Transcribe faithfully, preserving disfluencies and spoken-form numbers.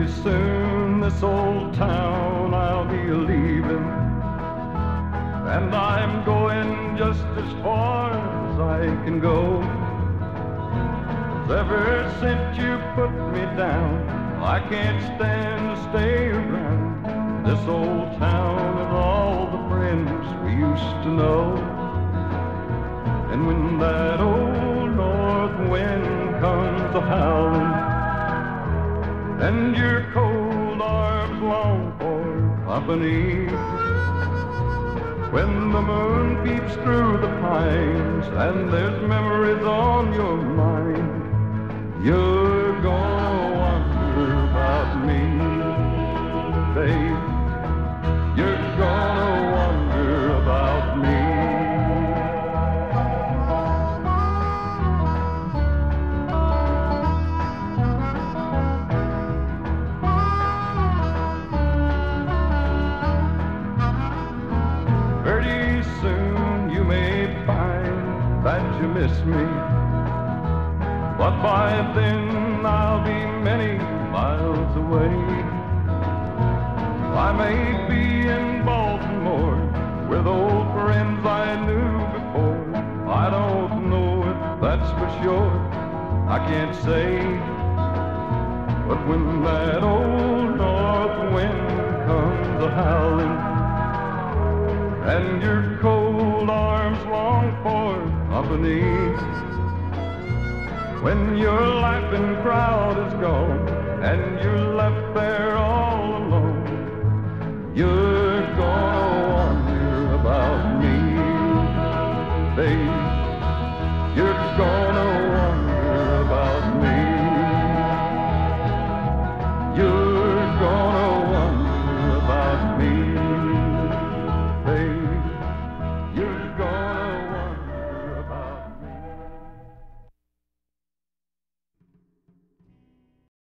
you soon. This old town I'll be leaving, and I'm going just as far as I can go. Ever since you put me down, I can't stand to stay around this old town and all the friends we used to know. And when that old north wind comes a-howling, and your cold arms long for company, when the moon peeps through the pines and there's memories on your mind, you're gonna wonder about me, babe. You're gonna wonder about me. Pretty soon you may find that you miss me, but by then I'll be many miles away. I may be in Baltimore with old friends I knew before. I don't know if that's for sure, I can't say. But when that old north wind comes a-howling, and your cold arms long for company, when your laughing crowd is gone and you're left there all alone, you're gonna wonder about me, baby.